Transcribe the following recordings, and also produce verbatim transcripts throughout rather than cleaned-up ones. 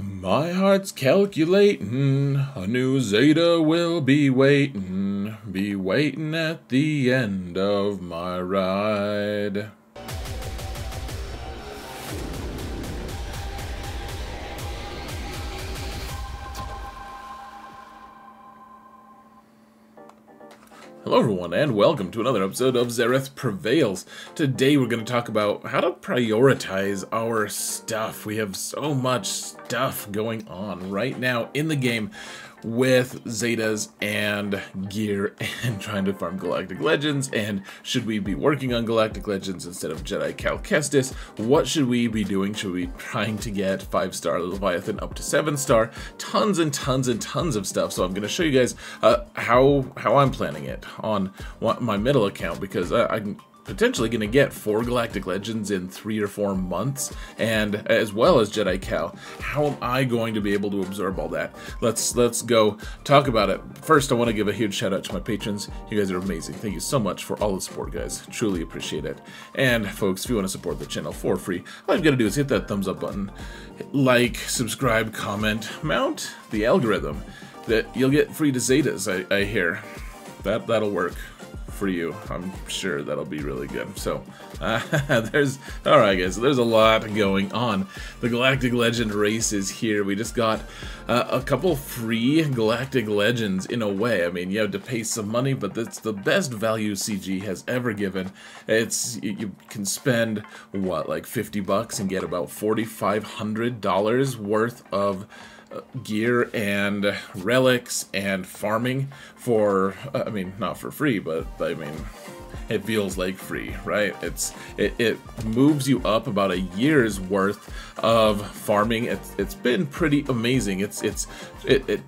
My heart's calculatin', a new Zeta will be waitin', be waitin' at the end of my ride. Hello everyone and welcome to another episode of Xaereth Prevails. Today we're going to talk about how to prioritize our stuff. We have so much stuff going on right now in the game with Zetas and gear and trying to farm Galactic Legends, and should we be working on Galactic Legends instead of Jedi Cal Kestis? What should we be doing? Should we be trying to get five star Leviathan up to seven star? Tons and tons and tons of stuff. So I'm going to show you guys uh, how how I'm planning it on my middle account, because I, I'm potentially going to get four Galactic Legends in three or four months, and as well as Jedi Cal. How am I going to be able to absorb all that? Let's let's go talk about it. First, I want to give a huge shout out to my patrons. You guys are amazing. Thank you so much for all the support, guys. Truly appreciate it. And folks, if you want to support the channel for free, all you've got to do is hit that thumbs up button, like, subscribe, comment, mount the algorithm. That you'll get free to Zetas. I, I hear that that'll work for you. I'm sure that'll be really good. So uh, there's all right guys, so there's a lot going on. The Galactic Legend race is here. We just got uh, a couple free Galactic Legends. In a way, I mean, you have to pay some money, but that's the best value C G has ever given. It's you can spend what, like fifty bucks and get about forty-five hundred dollars worth of gear and relics and farming for, uh, I mean, not for free, but I mean, it feels like free, right? It's it, it moves you up about a year's worth of farming. It's it's been pretty amazing. It's it's it. it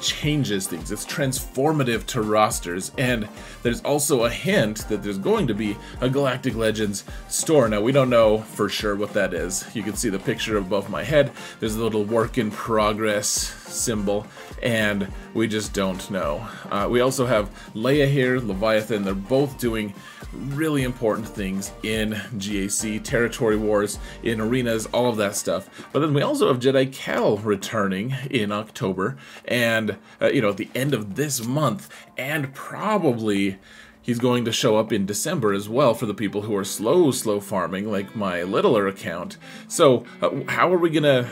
changes things. It's transformative to rosters, and there's also a hint that there's going to be a Galactic Legends store. Now, we don't know for sure what that is. You can see the picture above my head. There's a little work in progress symbol, and we just don't know. Uh, we also have Leia here, Leviathan. They're both doing really important things in G A C, territory wars, in arenas, all of that stuff. But then we also have Jedi Cal returning in October, and Uh, you know, at the end of this month, and probably he's going to show up in December as well for the people who are slow, slow farming, like my littler account. So, uh, how are we gonna,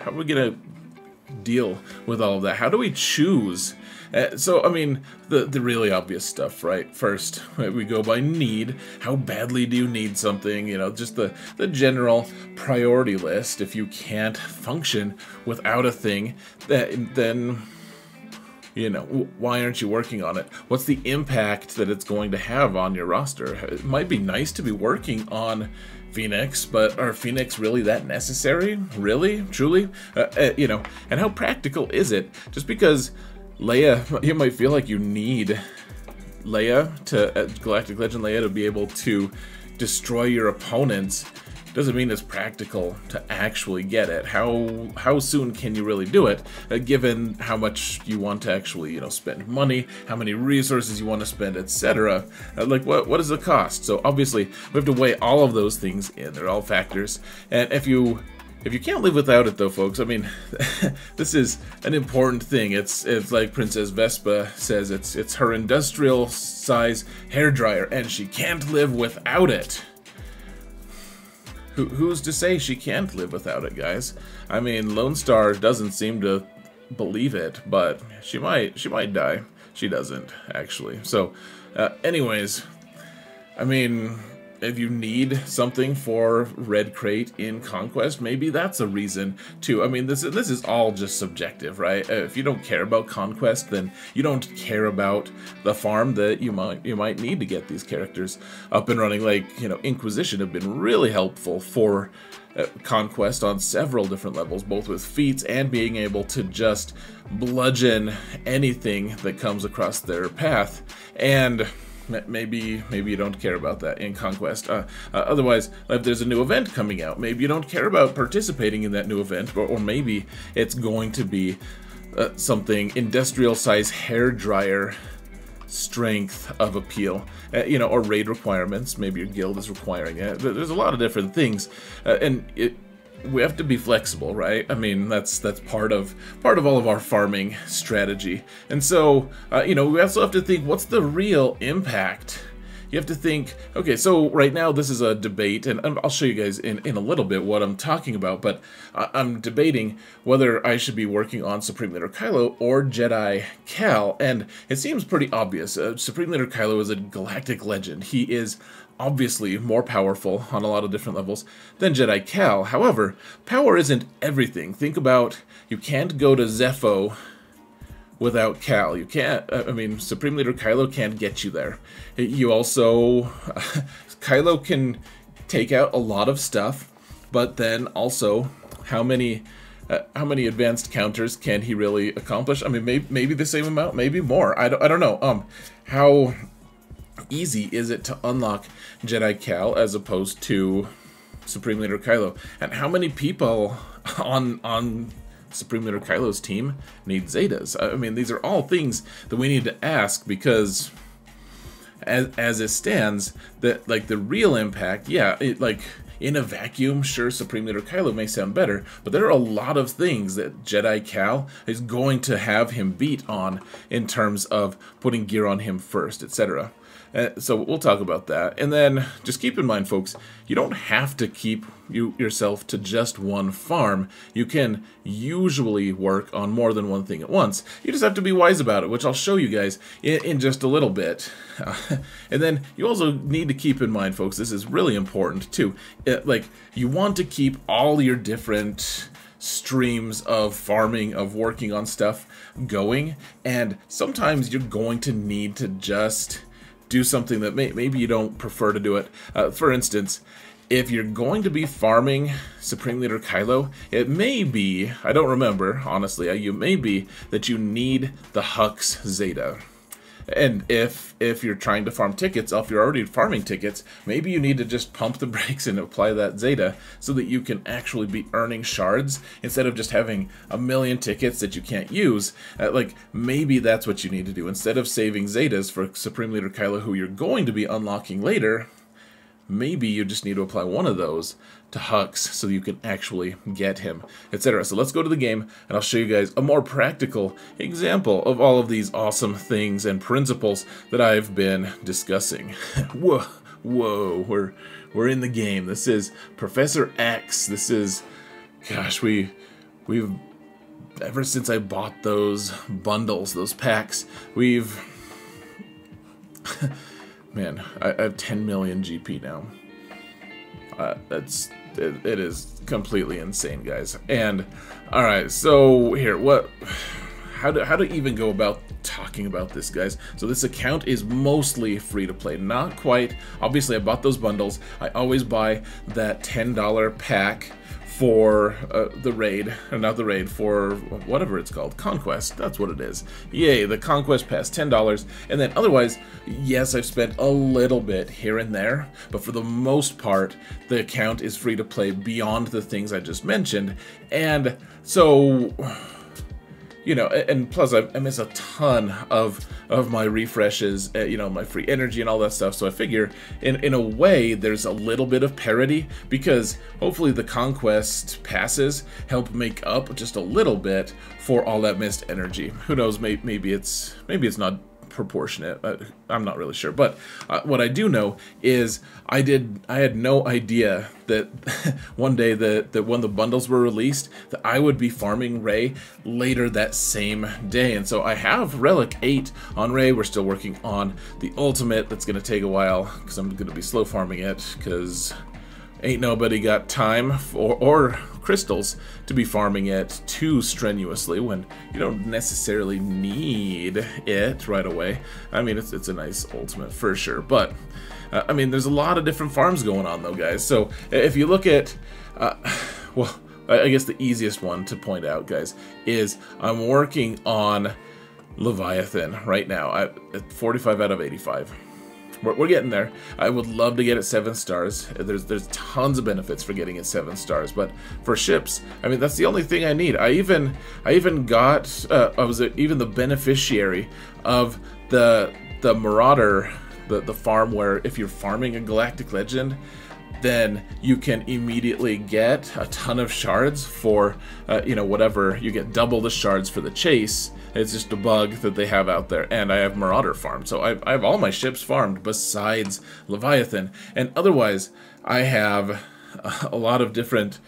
how are we gonna deal with all of that? How do we choose? Uh, so, I mean, the, the really obvious stuff, right? First, we go by need. How badly do you need something? You know, just the, the general priority list. If you can't function without a thing, that, then... you know, why aren't you working on it? What's the impact that it's going to have on your roster? It might be nice to be working on Phoenix, but are Phoenix really that necessary? Really? Truly? Uh, uh, you know, and how practical is it? Just because Leia, you might feel like you need Leia to, uh, Galactic Legend Leia, to be able to destroy your opponents, doesn't mean it's practical to actually get it. How how soon can you really do it, uh, given how much you want to actually, you know, spend money, how many resources you want to spend, et cetera. Uh, like, what what is the cost? So obviously, we have to weigh all of those things in. They're all factors. And if you if you can't live without it, though, folks, I mean, this is an important thing. It's it's like Princess Vespa says, it's it's her industrial size hairdryer, and she can't live without it. Who, who's to say she can't live without it, guys? I mean, Lone Star doesn't seem to believe it, but she might. She might die. She doesn't, actually. So, uh, anyways, I mean, if you need something for Red Crate in Conquest, maybe that's a reason to. I mean, this this is all just subjective, right? If you don't care about Conquest, then you don't care about the farm that you might you might need to get these characters up and running. Like, you know, Inquisition have been really helpful for Uh, conquest on several different levels, both with feats and being able to just bludgeon anything that comes across their path. And maybe maybe you don't care about that in Conquest. Uh, uh, otherwise, if there's a new event coming out, maybe you don't care about participating in that new event, or, or maybe it's going to be uh, something industrial size hairdryer strength of appeal, uh, you know, or raid requirements. Maybe your guild is requiring it. There's a lot of different things, uh, and it we have to be flexible, right? I mean, that's that's part of part of all of our farming strategy. And so, uh, you know, we also have to think, what's the real impact? You have to think, okay, so right now this is a debate, and I'll show you guys in, in a little bit what I'm talking about, but I'm debating whether I should be working on Supreme Leader Kylo or Jedi Cal, and it seems pretty obvious. Uh, Supreme Leader Kylo is a galactic legend. He is obviously more powerful on a lot of different levels than Jedi Cal. However, power isn't everything. Think about, you can't go to Zepho without Cal. You can't, I mean, Supreme Leader Kylo can't get you there. You also, Kylo can take out a lot of stuff, but then also, how many uh, how many advanced counters can he really accomplish? I mean, maybe, maybe the same amount, maybe more. I don't, I don't know. Um, how easy is it to unlock Jedi Cal as opposed to Supreme Leader Kylo? And how many people on on... Supreme Leader Kylo's team needs Zetas. I mean, these are all things that we need to ask, because as, as it stands, that like the real impact, yeah, it, like in a vacuum, sure, Supreme Leader Kylo may sound better, but there are a lot of things that Jedi Cal is going to have him beat on in terms of putting gear on him first, et cetera. Uh, so we'll talk about that. And then just keep in mind, folks, you don't have to keep you yourself to just one farm. You can usually work on more than one thing at once. You just have to be wise about it, which I'll show you guys in, in just a little bit. Uh, and then you also need to keep in mind, folks, this is really important too. It, like, you want to keep all your different streams of farming, of working on stuff going. And sometimes you're going to need to just do something that may, maybe you don't prefer to do it. Uh, for instance, if you're going to be farming Supreme Leader Kylo, it may be, I don't remember, honestly, you may be that you need the Hux Zeta. And if if you're trying to farm tickets, if you're already farming tickets, maybe you need to just pump the brakes and apply that Zeta so that you can actually be earning shards instead of just having a million tickets that you can't use. Uh, like, maybe that's what you need to do. Instead of saving Zetas for Supreme Leader Kylo, who you're going to be unlocking later, maybe you just need to apply one of those to Hux so you can actually get him, et cetera. So let's go to the game, and I'll show you guys a more practical example of all of these awesome things and principles that I've been discussing. Whoa, whoa, we're we're in the game. This is Professor X. This is, gosh, we we've ever since I bought those bundles, those packs, we've. Man, I, I have ten million G P now. Uh, that's it, it is completely insane, guys. And all right, so here, what? How do how to even go about talking about this, guys? So this account is mostly free to play, not quite. Obviously, I bought those bundles. I always buy that ten dollar pack for uh, the raid, or not the raid, for whatever it's called, Conquest, that's what it is. Yay, the Conquest Pass, ten dollars, and then otherwise, yes, I've spent a little bit here and there, but for the most part, the account is free to play beyond the things I just mentioned, and so, you know, and plus I miss a ton of of my refreshes, uh, you know, my free energy and all that stuff. So I figure, in in a way, there's a little bit of parity, because hopefully the Conquest passes help make up just a little bit for all that missed energy. Who knows? Maybe, maybe it's maybe it's not proportionate. I, I'm not really sure. But uh, what I do know is I did. I had no idea that one day that, that when the bundles were released, that I would be farming Rey later that same day. And so I have Relic eight on Rey. We're still working on the ultimate. That's going to take a while because I'm going to be slow farming it, because ain't nobody got time for, or crystals to be farming it too strenuously when you don't necessarily need it right away. I mean, it's, it's a nice ultimate for sure, but uh, I mean, there's a lot of different farms going on though, guys. So if you look at, uh, well, I guess the easiest one to point out, guys, is I'm working on Leviathan right now at forty-five out of eighty-five. We're, we're getting there. I would love to get it seven stars. There's there's tons of benefits for getting it seven stars, but for ships, I mean, that's the only thing I need. I even I even got uh, I was a, even the beneficiary of the the Marauder, the the farm where if you're farming a Galactic Legend, then you can immediately get a ton of shards for, uh, you know, whatever. You get double the shards for the chase. It's just a bug that they have out there. And I have Marauder farmed, so I've, I have all my ships farmed besides Leviathan. And otherwise, I have a lot of different...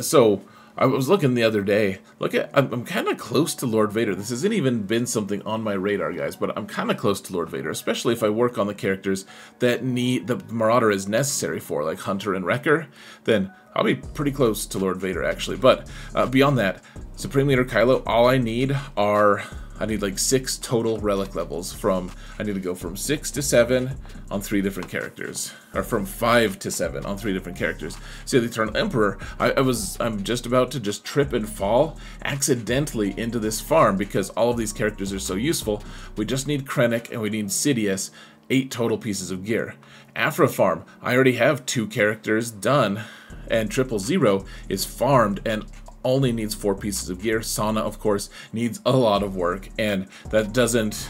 So, I was looking the other day. Look at, I'm, I'm kind of close to Lord Vader. This hasn't even been something on my radar, guys, but I'm kind of close to Lord Vader, especially if I work on the characters that need, the Marauder is necessary for, like Hunter and Wrecker, then I'll be pretty close to Lord Vader, actually. But uh, beyond that, Supreme Leader Kylo, all I need are, I need like six total relic levels from, I need to go from six to seven on three different characters, or from five to seven on three different characters. See, the Eternal Emperor, I, I was, I'm just about to just trip and fall accidentally into this farm because all of these characters are so useful. We just need Krennic and we need Sidious, eight total pieces of gear. Afra farm, I already have two characters done, and Triple Zero is farmed and only needs four pieces of gear. Sana, of course, needs a lot of work, and that doesn't,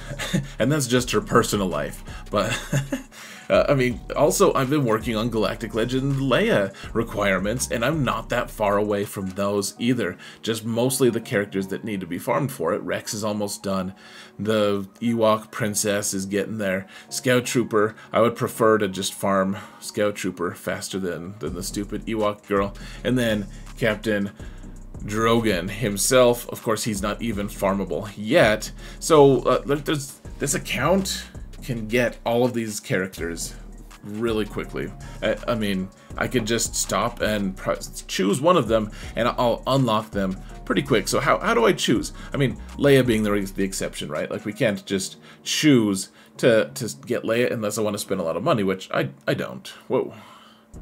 and that's just her personal life. But, uh, I mean, also, I've been working on Galactic Legend Leia requirements, and I'm not that far away from those either. Just mostly the characters that need to be farmed for it. Rex is almost done. The Ewok Princess is getting there. Scout Trooper, I would prefer to just farm Scout Trooper faster than, than the stupid Ewok girl. And then Captain Drogan himself, of course, he's not even farmable yet. So uh, there's, this account can get all of these characters really quickly. I, I mean, I could just stop and choose one of them and I'll unlock them pretty quick. So how, how do I choose? I mean, Leia being the, the exception, right? Like, we can't just choose to, to get Leia unless I want to spend a lot of money, which I, I don't. Whoa,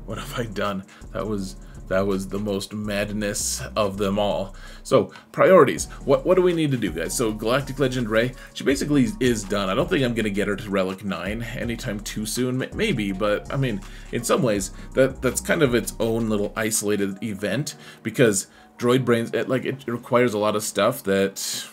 what have I done? That was... That was the most madness of them all. So, priorities. What what do we need to do, guys? So, Galactic Legend Rey, she basically is done. I don't think I'm going to get her to Relic nine anytime too soon. Maybe, but, I mean, in some ways, that that's kind of its own little isolated event. Because Droid Brains, it, like, it requires a lot of stuff that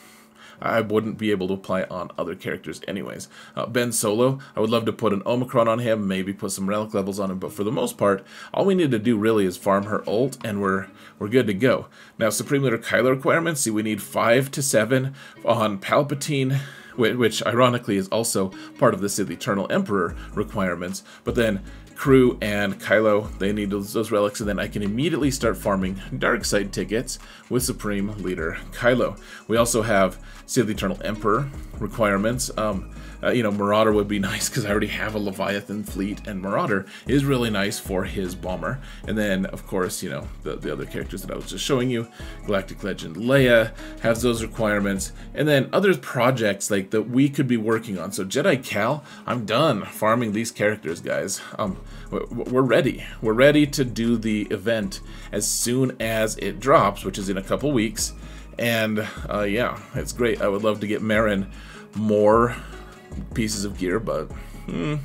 I wouldn't be able to apply on other characters anyways. Uh, Ben Solo, I would love to put an Omicron on him, maybe put some relic levels on him, but for the most part, all we need to do really is farm her ult, and we're we're good to go. Now, Supreme Leader Kylo requirements, see, we need five to seven on Palpatine, which ironically is also part of the Sith Eternal Emperor requirements, but then Crew and Kylo, they need those, those relics, and then I can immediately start farming dark side tickets with Supreme Leader Kylo. We also have Sith Eternal Emperor requirements. Um, uh, you know, Marauder would be nice because I already have a Leviathan fleet, and Marauder is really nice for his bomber. And then, of course, you know, the, the other characters that I was just showing you. Galactic Legend Leia has those requirements, and then other projects like that we could be working on. So Jedi Cal, I'm done farming these characters, guys. Um, We're ready. We're ready to do the event as soon as it drops, which is in a couple weeks. And uh, yeah, it's great. I would love to get Merrin more pieces of gear, but hmm,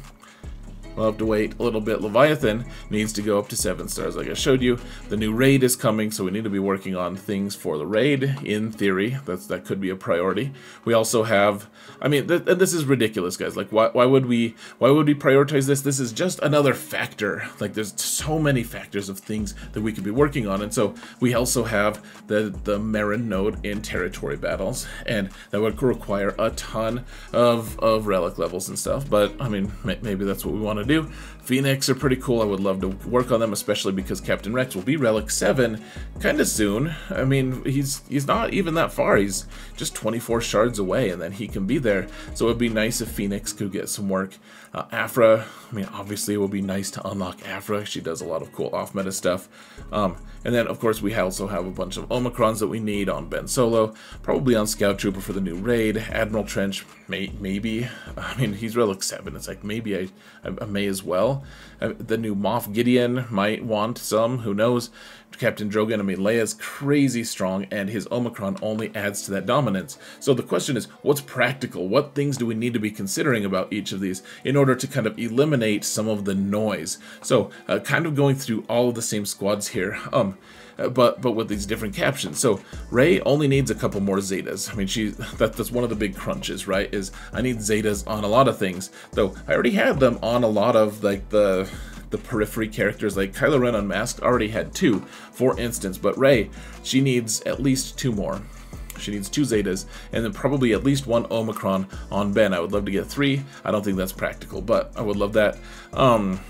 we'll have to wait a little bit. Leviathan needs to go up to seven stars, like I showed you. The new raid is coming, so we need to be working on things for the raid, in theory. That's, that could be a priority. We also have, I mean, th and this is ridiculous, guys. Like, why, why would we, why would we prioritize this? This is just another factor. Like, there's so many factors of things that we could be working on. And so we also have the, the Merrin node in territory battles, and that would require a ton of, of relic levels and stuff. But, I mean, maybe that's what we want to do. Phoenix are pretty cool. I would love to work on them, especially because Captain Rex will be Relic seven kind of soon. I mean, he's he's not even that far. He's just twenty-four shards away, and then he can be there. So it would be nice if Phoenix could get some work. Uh, Afra, I mean, obviously it would be nice to unlock Afra. She does a lot of cool off-meta stuff. Um, and then, of course, we also have a bunch of Omicrons that we need on Ben Solo, probably on Scout Trooper for the new raid. Admiral Trench, may, maybe. I mean, he's Relic seven. It's like, maybe I, I, I may as well. The new Moff Gideon might want some, who knows. Captain Drogan, I mean, Leia's crazy strong, and his Omicron only adds to that dominance. So the question is, what's practical? What things do we need to be considering about each of these in order to kind of eliminate some of the noise? So uh, kind of going through all of the same squads here, um, but but with these different captions. So Rey only needs a couple more Zetas. I mean, she that, that's one of the big crunches, right? Is I need Zetas on a lot of things, though I already had them on a lot of, like, the the periphery characters like Kylo Ren Unmasked already had two, for instance, but Rey, she needs at least two more. She needs two Zetas, and then probably at least one Omicron on Ben. I would love to get three. I don't think that's practical, but I would love that. Um,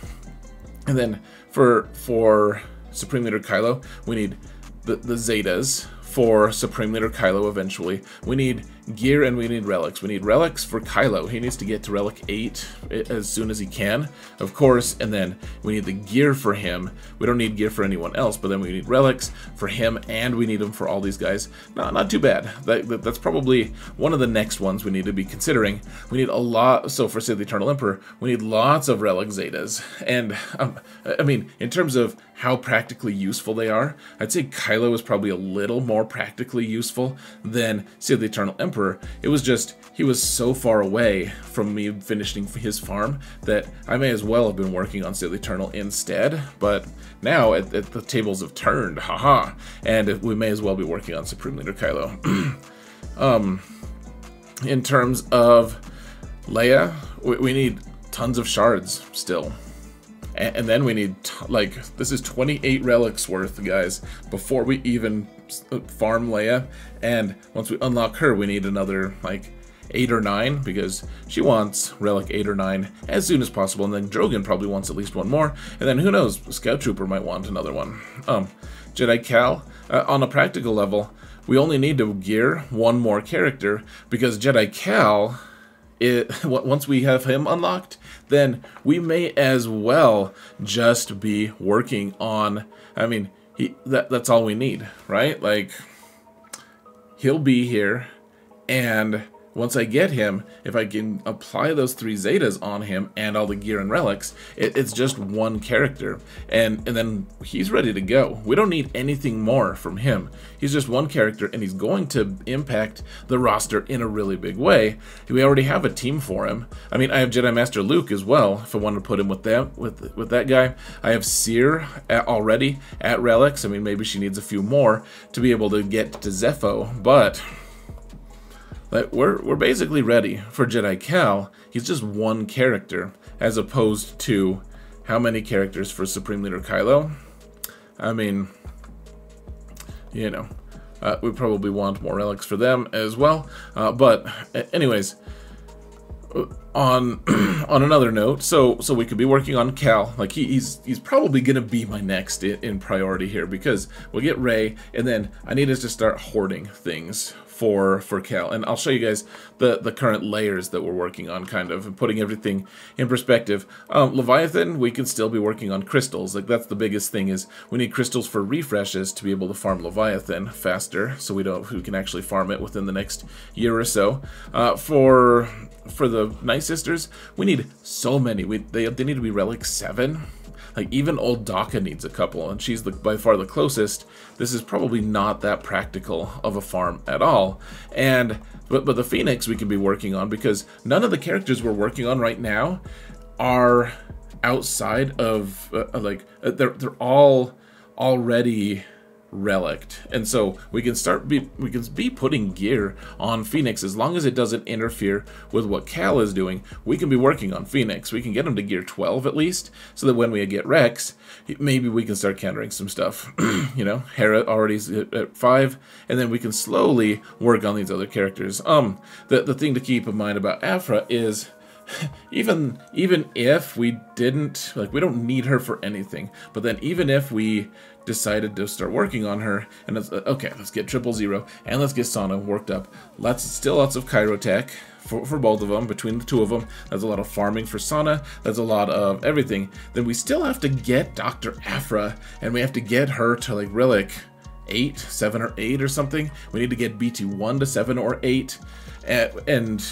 and then for for Supreme Leader Kylo, we need the, the Zetas for Supreme Leader Kylo eventually. We need gear and we need relics. We need relics for Kylo. He needs to get to Relic eight as soon as he can, of course, and then we need the gear for him. We don't need gear for anyone else, but then we need relics for him, and we need them for all these guys. No, not too bad. That, that, that's probably one of the next ones we need to be considering. We need a lot, so for Sith Eternal Emperor, we need lots of Relic Zetas, and um, I mean, in terms of how practically useful they are, I'd say Kylo is probably a little more practically useful than Sith the Eternal Emperor. It was just, he was so far away from me finishing his farm that I may as well have been working on Sith the Eternal instead, but now at, at the tables have turned, haha, and we may as well be working on Supreme Leader Kylo. um, in terms of Leia, we, we need tons of shards still. And then we need, like, this is twenty-eight relics worth, guys, before we even farm Leia. And once we unlock her, we need another, like, eight or nine, because she wants Relic eight or nine as soon as possible. And then Drogan probably wants at least one more. And then who knows, Scout Trooper might want another one. Um, Jedi Cal, uh, on a practical level, we only need to gear one more character, because Jedi Cal... It, once we have him unlocked, then we may as well just be working on, I mean, he, that, that's all we need, right? Like, he'll be here, and once I get him, if I can apply those three Zetas on him and all the gear and relics, it, it's just one character, and, and then he's ready to go. We don't need anything more from him. He's just one character, and he's going to impact the roster in a really big way. We already have a team for him. I mean, I have Jedi Master Luke as well, if I wanted to put him with that, with, with that guy. I have Seer at, already at relics. I mean, maybe she needs a few more to be able to get to Zepho, but... Like, we're, we're basically ready for Jedi Cal. He's just one character, as opposed to how many characters for Supreme Leader Kylo? I mean, you know, uh, we probably want more relics for them as well. Uh, but anyways, on on another note, so so we could be working on Cal. Like, he, he's he's probably gonna be my next in, in priority here, because we'll get Rey, and then I need us to start hoarding things for for Cal, and I'll show you guys the the current layers that we're working on, kind of, and putting everything in perspective. um, Leviathan, we can still be working on crystals. Like, that's the biggest thing, is we need crystals for refreshes to be able to farm Leviathan faster, so we don't we can actually farm it within the next year or so. uh, for for the Night Sisters, we need so many. We they, they need to be Relic seven. Like, even old Daka needs a couple, and she's the, by far the closest. This is probably not that practical of a farm at all. And but but the Phoenix we could be working on, because none of the characters we're working on right now are outside of uh, like uh, they're they're all already relicked, and so we can start be we can be putting gear on Phoenix. As long as it doesn't interfere with what Cal is doing, we can be working on Phoenix. We can get him to gear twelve at least, so that when we get Rex, maybe we can start countering some stuff. You know, Hera already's at five, and then we can slowly work on these other characters. Um, the the thing to keep in mind about Aphra is, even even if we didn't, like, we don't need her for anything, but then even if we decided to start working on her, and it's, okay, let's get Triple Zero, and let's get Sana worked up. Let's still lots of Chirotech for, for both of them, between the two of them. That's a lot of farming for Sana, that's a lot of everything. Then we still have to get Doctor Aphra, and we have to get her to, like, Relic eight, seven or eight or something. We need to get B T one to seven or eight, and, and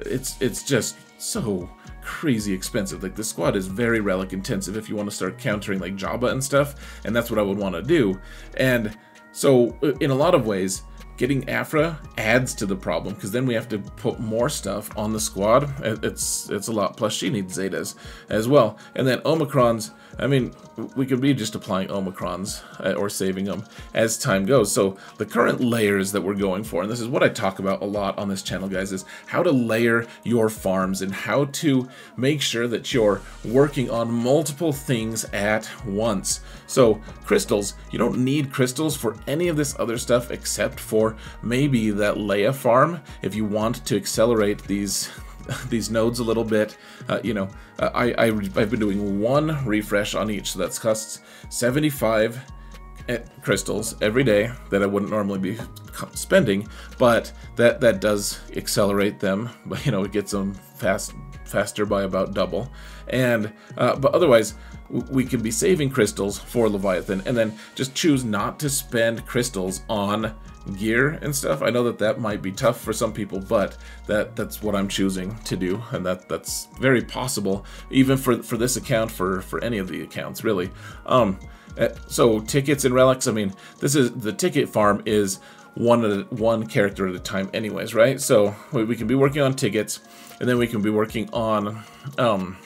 it's it's just so crazy expensive. Like, the squad is very relic intensive if you want to start countering, like, Jabba and stuff, and that's what I would want to do. And so in a lot of ways, Getting Afra adds to the problem, because then we have to put more stuff on the squad. It's it's a lot. Plus, she needs Zetas as well. And then Omicrons, I mean, we could be just applying Omicrons uh, or saving them as time goes. So the current layers that we're going for, and this is what I talk about a lot on this channel, guys, is how to layer your farms and how to make sure that you're working on multiple things at once. So crystals, you don't need crystals for any of this other stuff except for maybe that Leia farm, if you want to accelerate these these nodes a little bit. Uh, you know, I, I I've been doing one refresh on each, so that costs seventy-five crystals every day that I wouldn't normally be spending, but that that does accelerate them. But you know, it gets them fast faster by about double. And uh, but otherwise, we could be saving crystals for Leviathan, and then just choose not to spend crystals on gear and stuff. I know that that might be tough for some people, but that that's what I'm choosing to do, and that that's very possible even for for this account, for for any of the accounts really. Um so tickets and relics, I mean, this is the ticket farm is one at a, one character at a time anyways, right? So we, we can be working on tickets, and then we can be working on um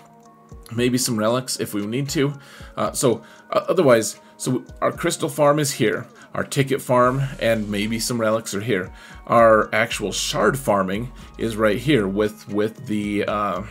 maybe some relics if we need to. Uh, so uh, otherwise, so our crystal farm is here, our ticket farm and maybe some relics are here. Our actual shard farming is right here with with the uh,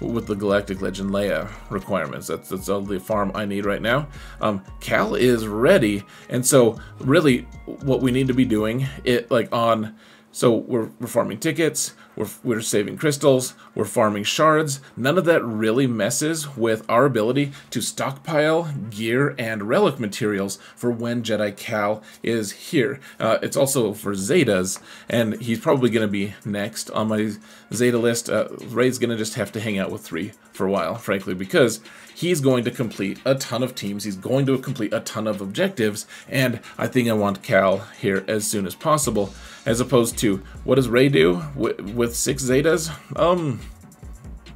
with the Galactic Legend Leia requirements. That's that's all the farm I need right now. Um, Cal is ready, and so really what we need to be doing it like on. So we're, we're farming tickets, we're, we're saving crystals, we're farming shards. None of that really messes with our ability to stockpile gear and relic materials for when Jedi Cal is here. Uh, it's also for Zetas, and he's probably going to be next on my Zeta list. Uh, Rey's going to just have to hang out with three for a while, frankly, because he's going to complete a ton of teams, he's going to complete a ton of objectives, and I think I want Cal here as soon as possible. As opposed to, what does Rey do with six Zetas? Um,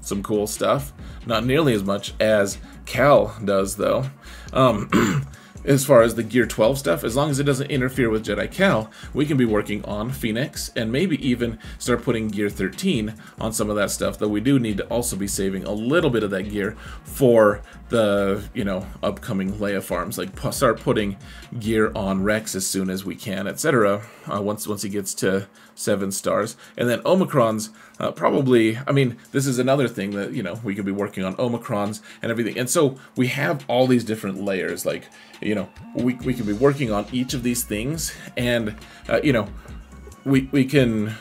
some cool stuff. Not nearly as much as Cal does, though. Um, as far as the Gear twelve stuff, as long as it doesn't interfere with Jedi Cal, we can be working on Phoenix and maybe even start putting Gear thirteen on some of that stuff, though we do need to also be saving a little bit of that gear for the, you know, upcoming Leia farms, like start putting gear on Rex as soon as we can, et cetera. Uh, once once he gets to seven stars, and then Omicrons, uh, probably. I mean, this is another thing that, you know, we could be working on Omicrons and everything. And so we have all these different layers. Like, you know, we we can be working on each of these things, and uh, you know, we we can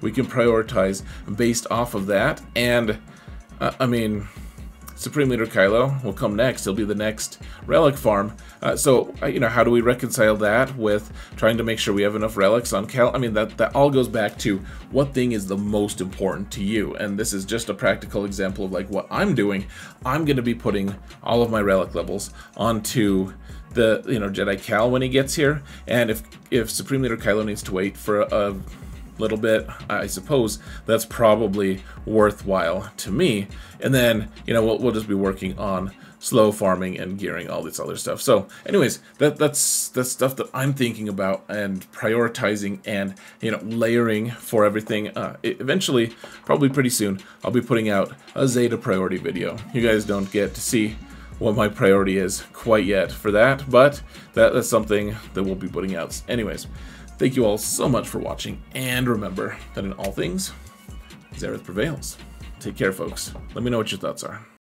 we can prioritize based off of that. And uh, I mean, Supreme Leader Kylo will come next. He'll be the next relic farm. Uh, so, uh, you know, how do we reconcile that with trying to make sure we have enough relics on Cal? I mean, that, that all goes back to what thing is the most important to you. And this is just a practical example of, like, what I'm doing. I'm going to be putting all of my relic levels onto the, you know, Jedi Cal when he gets here. And if, if Supreme Leader Kylo needs to wait for a, a little bit, I suppose that's probably worthwhile to me. And then, you know, we'll, we'll just be working on slow farming and gearing, all this other stuff. So anyways, that that's that's stuff that I'm thinking about and prioritizing, and, you know, layering for everything. Uh, eventually, probably pretty soon, I'll be putting out a Zeta priority video. You guys don't get to see what my priority is quite yet for that, but that, that's something that we'll be putting out anyways. Thank you all so much for watching, and remember that in all things, Xaereth prevails. Take care, folks. Let me know what your thoughts are.